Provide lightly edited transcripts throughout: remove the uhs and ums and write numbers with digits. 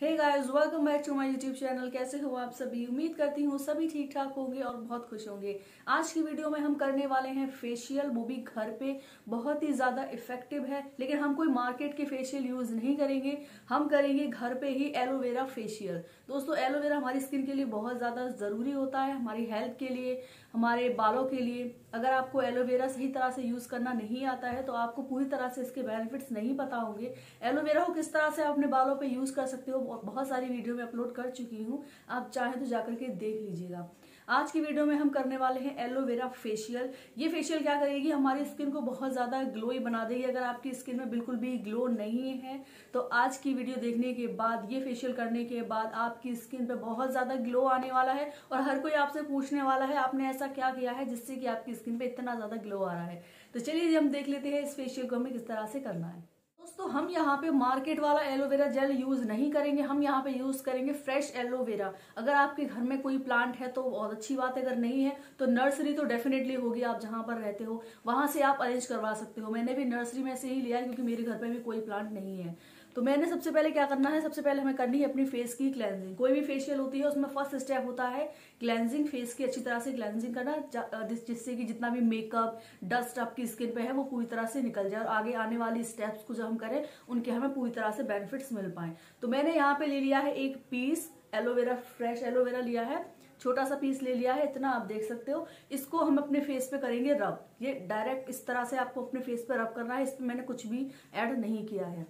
Hey guys, welcome back to my YouTube channel. कैसे हो आप सभी? उम्मीद करती हूँ सभी ठीक ठाक होंगे और बहुत खुश होंगे। आज की वीडियो में हम करने वाले हैं फेशियल, वो भी घर पे। बहुत ही ज़्यादा इफेक्टिव है, लेकिन हम कोई मार्केट के फेशियल यूज़ नहीं करेंगे। हम करेंगे घर पे ही एलोवेरा फेशियल। दोस्तों, एलोवेरा हमारी स्किन के लिए बहुत ज़्यादा ज़रूरी होता है, हमारी हेल्थ के लिए, हमारे बालों के लिए। अगर आपको एलोवेरा सही तरह से यूज़ करना नहीं आता है तो आपको पूरी तरह से इसके बेनिफिट्स नहीं पता होंगे। एलोवेरा को किस तरह से अपने बालों पे यूज़ कर सकते हो, बहुत सारी वीडियो में अपलोड कर चुकी हूँ, आप चाहें तो जाकर के देख लीजिएगा। आज की वीडियो में हम करने वाले हैं एलोवेरा फेशियल। ये फेशियल क्या करेगी, हमारी स्किन को बहुत ज़्यादा ग्लोई बना देगी। अगर आपकी स्किन में बिल्कुल भी ग्लो नहीं है तो आज की वीडियो देखने के बाद, ये फेशियल करने के बाद आपकी स्किन पे बहुत ज़्यादा ग्लो आने वाला है। और हर कोई आपसे पूछने वाला है आपने ऐसा क्या किया है जिससे कि आपकी स्किन पे इतना ज़्यादा ग्लो आ रहा है। तो चलिए हम देख लेते हैं इस फेशियल को हमें किस तरह से करना है। दोस्तों, हम यहाँ पे मार्केट वाला एलोवेरा जेल यूज़ नहीं करेंगे। हम यहाँ पे यूज़ करेंगे फ्रेश एलोवेरा। अगर आपके घर में कोई प्लांट है तो बहुत अच्छी बात है, अगर नहीं है तो नर्सरी तो डेफिनेटली होगी। आप जहाँ पर रहते हो वहाँ से आप अरेंज करवा सकते हो। मैंने भी नर्सरी में से ही लिया क्योंकि मेरे घर पे भी कोई प्लांट नहीं है। तो मैंने सबसे पहले क्या करना है, सबसे पहले हमें करनी है अपनी फेस की क्लेंजिंग। कोई भी फेशियल होती है उसमें फर्स्ट स्टेप होता है क्लेंजिंग। फेस की अच्छी तरह से क्लेंजिंग करना, जिससे कि जितना भी मेकअप डस्ट आपकी स्किन पे है वो पूरी तरह से निकल जाए और आगे आने वाली स्टेप्स को जब हम करें उनके हमें पूरी तरह से बेनिफिट्स मिल पाए। तो मैंने यहाँ पे ले लिया है एक पीस एलोवेरा, फ्रेश एलोवेरा लिया है, छोटा सा पीस ले लिया है, इतना आप देख सकते हो। इसको हम अपने फेस पे करेंगे रब। ये डायरेक्ट इस तरह से आपको अपने फेस पे रब करना है, इस पर मैंने कुछ भी ऐड नहीं किया है।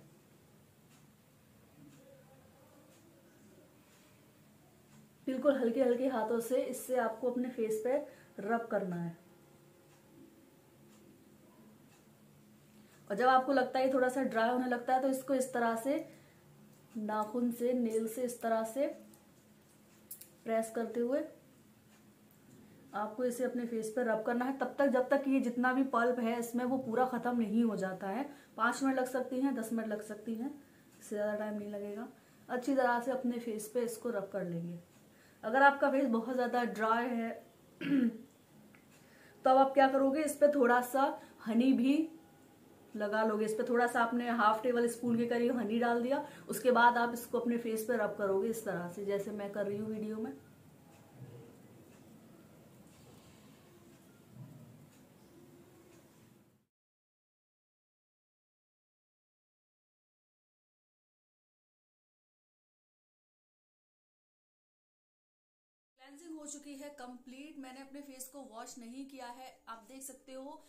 बिल्कुल हल्के हल्के हाथों से इससे आपको अपने फेस पे रब करना है। और जब आपको लगता है थोड़ा सा ड्राई होने लगता है तो इसको इस तरह से नाखून से, नेल से इस तरह से प्रेस करते हुए आपको इसे अपने फेस पर रब करना है, तब तक जब तक ये जितना भी पल्प है इसमें वो पूरा ख़त्म नहीं हो जाता है। 5 मिनट लग सकती हैं, 10 मिनट लग सकती हैं, इससे ज़्यादा टाइम नहीं लगेगा। अच्छी तरह से अपने फेस पे इसको रब कर लेंगे। अगर आपका फेस बहुत ज़्यादा ड्राई है तो अब आप क्या करोगे, इस पर थोड़ा सा हनी भी लगा लोगे। इस पर थोड़ा सा आपने 1/2 टेबल स्पून के करीब हनी डाल दिया। उसके बाद आप इसको अपने फेस पे रब करोगे इस तरह से, जैसे मैं कर रही हूँ वीडियो में। क्लेंजिंग हो चुकी है कंप्लीट। मैंने अपने फेस को वॉश नहीं किया है, आप देख सकते हो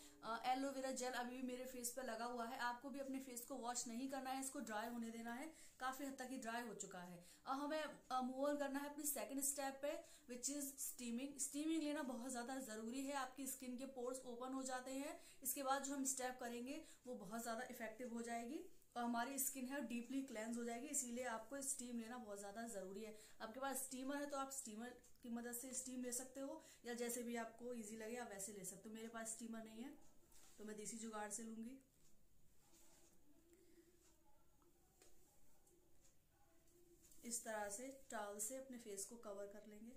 एलोवेरा जेल अभी भी मेरे फेस पर लगा हुआ है। आपको भी अपने फेस को वॉश नहीं करना है, इसको ड्राई होने देना है। काफ़ी हद तक ही ड्राई हो चुका है। अब हमें मूव ऑन करना है अपनी सेकंड स्टेप पे, विच इज़ स्टीमिंग। स्टीमिंग लेना बहुत ज़्यादा ज़रूरी है, आपकी स्किन के पोर्स ओपन हो जाते हैं। इसके बाद जो हम स्टेप करेंगे वो बहुत ज़्यादा इफेक्टिव हो जाएगी और हमारी स्किन है डीपली क्लेंज हो जाएगी। इसीलिए आपको स्टीम लेना बहुत ज़्यादा ज़रूरी है। आपके पास स्टीमर है तो आप स्टीमर की मदद से स्टीम ले सकते हो, या जैसे भी आपको इजी लगे आप वैसे ले सकते हो। मेरे पास स्टीमर नहीं है तो मैं देसी जुगाड़ से लूँगी। इस तरह से टॉवल से अपने फेस को कवर कर लेंगे।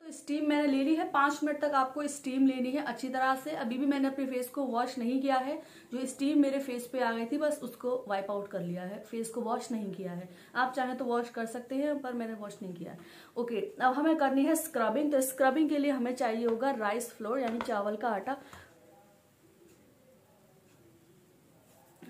तो स्टीम मैंने ले ली है, 5 मिनट तक आपको स्टीम लेनी है अच्छी तरह से। अभी भी मैंने अपने फेस को वॉश नहीं किया है, जो स्टीम मेरे फेस पे आ गई थी बस उसको वाइप आउट कर लिया है, फेस को वॉश नहीं किया है। आप चाहें तो वॉश कर सकते हैं पर मैंने वॉश नहीं किया है। ओके, अब हमें करनी है स्क्रबिंग। तो स्क्रबिंग के लिए हमें चाहिए होगा राइस फ्लोर, यानी चावल का आटा।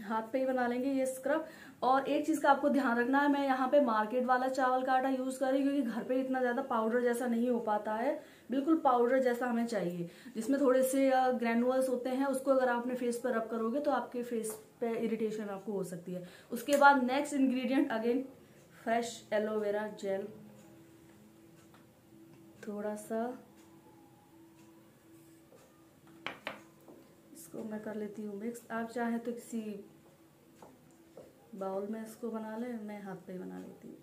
हाथ पे ही बना लेंगे ये स्क्रब। और एक चीज़ का आपको ध्यान रखना है, मैं यहाँ पे मार्केट वाला चावल का आटा यूज़ कर रही हूँ क्योंकि घर पे इतना ज़्यादा पाउडर जैसा नहीं हो पाता है। बिल्कुल पाउडर जैसा हमें चाहिए, जिसमें थोड़े से ग्रैनुअल्स होते हैं। उसको अगर आप अपने फेस पर रब करोगे तो आपके फेस पे इरिटेशन आपको हो सकती है। उसके बाद next ingredient again fresh aloe vera gel, थोड़ा सा इसको मैं कर लेती हूँ मिक्स। आप चाहें तो किसी बाउल में इसको बना ले, मैं हाथ पे ही बना लेती हूँ।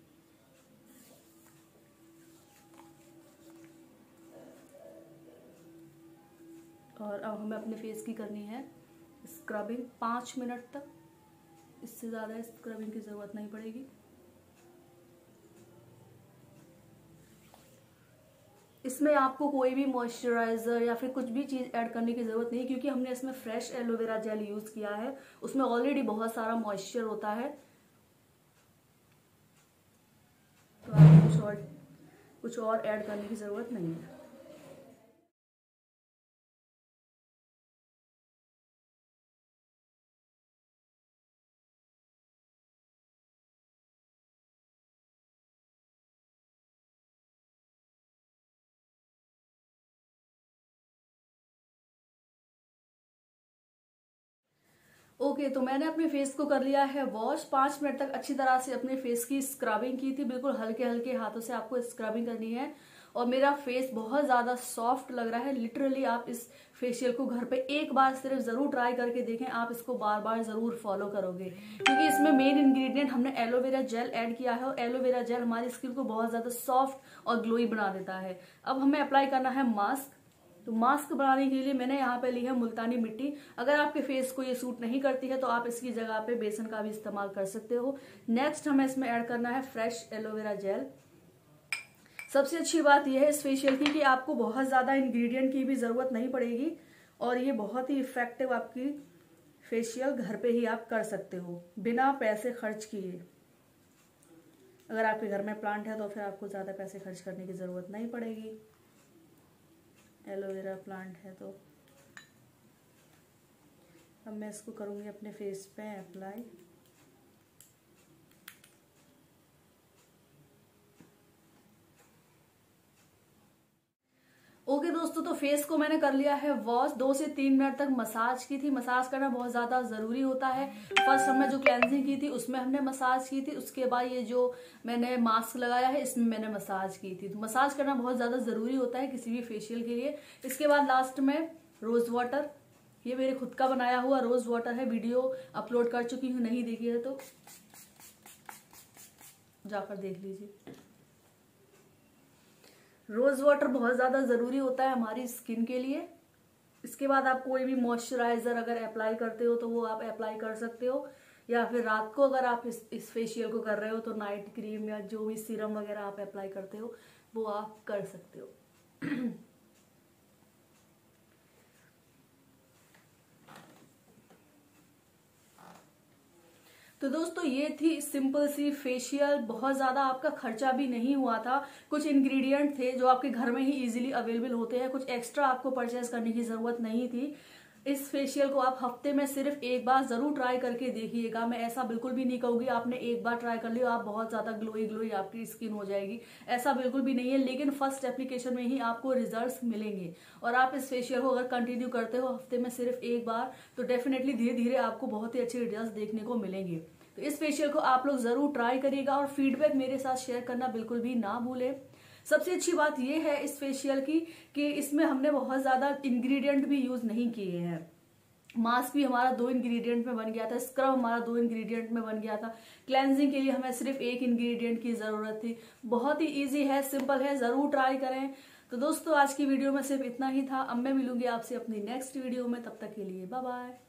और अब हमें अपने फेस की करनी है स्क्रबिंग 5 मिनट तक, इससे ज़्यादा स्क्रबिंग की ज़रूरत नहीं पड़ेगी। इसमें आपको कोई भी मॉइस्चराइज़र या फिर कुछ भी चीज़ ऐड करने की ज़रूरत नहीं, क्योंकि हमने इसमें फ्रेश एलोवेरा जेल यूज़ किया है, उसमें ऑलरेडी बहुत सारा मॉइस्चर होता है। कुछ और ऐड करने की ज़रूरत नहीं है। ओके, तो मैंने अपने फेस को कर लिया है वॉश। 5 मिनट तक अच्छी तरह से अपने फेस की स्क्रबिंग की थी। बिल्कुल हल्के हल्के हाथों से आपको स्क्रबिंग करनी है। और मेरा फेस बहुत ज़्यादा सॉफ्ट लग रहा है। लिटरली आप इस फेशियल को घर पे एक बार सिर्फ ज़रूर ट्राई करके देखें। आप इसको बार बार ज़रूर फॉलो करोगे, क्योंकि इसमें मेन इंग्रेडिएंट हमने एलोवेरा जेल ऐड किया है। और एलोवेरा जेल हमारी स्किन को बहुत ज़्यादा सॉफ्ट और ग्लोई बना देता है। अब हमें अप्लाई करना है मास्क। तो मास्क बनाने के लिए मैंने यहाँ पे ली है मुल्तानी मिट्टी। अगर आपके फेस को ये सूट नहीं करती है तो आप इसकी जगह पे बेसन का भी इस्तेमाल कर सकते हो। नेक्स्ट हमें इसमें ऐड करना है फ्रेश एलोवेरा जेल। सबसे अच्छी बात यह है इस फेशियल की कि आपको बहुत ज़्यादा इंग्रेडिएंट की भी ज़रूरत नहीं पड़ेगी और ये बहुत ही इफेक्टिव आपकी फेशियल घर पर ही आप कर सकते हो बिना पैसे खर्च किए। अगर आपके घर में प्लांट है तो फिर आपको ज़्यादा पैसे खर्च करने की ज़रूरत नहीं पड़ेगी। एलोवेरा प्लांट है तो अब मैं इसको करूँगी अपने फेस पे अप्लाई। ओके दोस्तों, तो फेस को मैंने कर लिया है वॉश। 2 से 3 मिनट तक मसाज की थी। मसाज करना बहुत ज़्यादा ज़रूरी होता है। फर्स्ट हमने जो क्लेंजिंग की थी उसमें हमने मसाज की थी। उसके बाद ये जो मैंने मास्क लगाया है इसमें मैंने मसाज की थी। तो मसाज करना बहुत ज़्यादा ज़रूरी होता है किसी भी फेशियल के लिए। इसके बाद लास्ट में रोज़ वाटर, ये मेरे खुद का बनाया हुआ रोज़ वाटर है। वीडियो अपलोड कर चुकी हूँ, नहीं देखी है तो जाकर देख लीजिए। रोज़ वाटर बहुत ज़्यादा ज़रूरी होता है हमारी स्किन के लिए। इसके बाद आप कोई भी मॉइस्चराइज़र अगर अप्लाई करते हो तो वो आप अप्लाई कर सकते हो, या फिर रात को अगर आप इस फेशियल को कर रहे हो तो नाइट क्रीम या जो भी सीरम वगैरह आप अप्लाई करते हो वो आप कर सकते हो। तो दोस्तों ये थी सिंपल सी फेशियल। बहुत ज़्यादा आपका खर्चा भी नहीं हुआ था। कुछ इंग्रेडिएंट थे जो आपके घर में ही इजीली अवेलेबल होते हैं। कुछ एक्स्ट्रा आपको परचेज करने की ज़रूरत नहीं थी। इस फेशियल को आप हफ्ते में सिर्फ एक बार ज़रूर ट्राई करके देखिएगा। मैं ऐसा बिल्कुल भी नहीं कहूँगी आपने एक बार ट्राई कर लिया आप बहुत ज़्यादा ग्लोई ग्लोई आपकी स्किन हो जाएगी, ऐसा बिल्कुल भी नहीं है। लेकिन फर्स्ट एप्लीकेशन में ही आपको रिजल्ट्स मिलेंगे। और आप इस फेशियल को अगर कंटिन्यू करते हो हफ्ते में सिर्फ एक बार तो डेफिनेटली धीरे धीरे आपको बहुत ही अच्छे रिजल्ट देखने को मिलेंगे। तो इस फेशियल को आप लोग ज़रूर ट्राई करिएगा और फीडबैक मेरे साथ शेयर करना बिल्कुल भी ना भूलें। सबसे अच्छी बात यह है इस फेशियल की कि इसमें हमने बहुत ज़्यादा इंग्रेडिएंट भी यूज़ नहीं किए हैं। मास्क भी हमारा 2 इंग्रेडिएंट में बन गया था, स्क्रब हमारा 2 इंग्रेडिएंट में बन गया था, क्लेंजिंग के लिए हमें सिर्फ 1 इंग्रेडिएंट की ज़रूरत थी। बहुत ही ईजी है, सिंपल है, ज़रूर ट्राई करें। तो दोस्तों आज की वीडियो में सिर्फ इतना ही था। अब मैं मिलूंगी आपसे अपनी नेक्स्ट वीडियो में, तब तक के लिए बाय बाय।